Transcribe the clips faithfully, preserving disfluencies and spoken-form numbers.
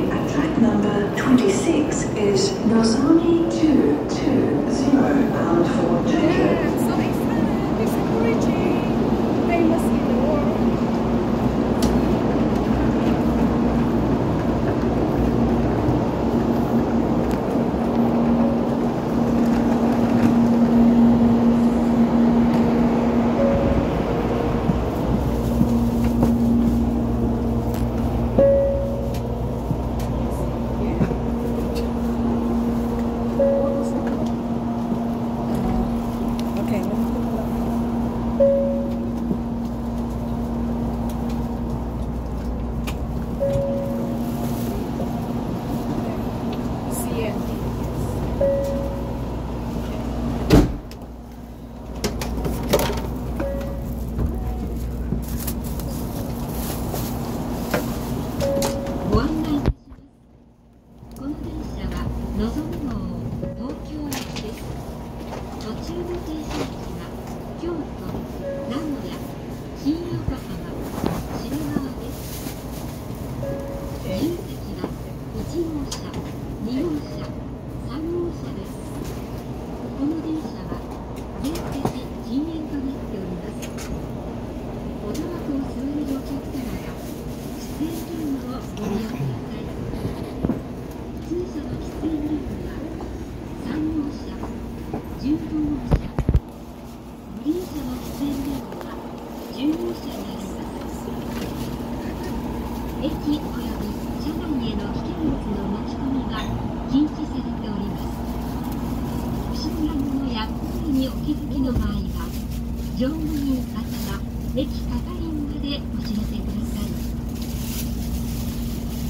train at track number twenty-six is Nozomi two two zero bound for Tokyo.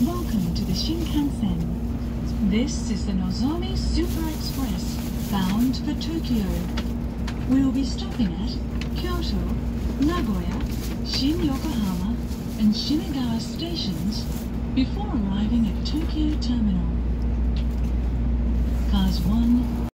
Welcome to the Shinkansen. This is the Nozomi Super Express, bound for Tokyo. We'll be stopping at Kyoto, Nagoya, Shin Yokohama, and Shinagawa stations before arriving at Tokyo Terminal. Cars one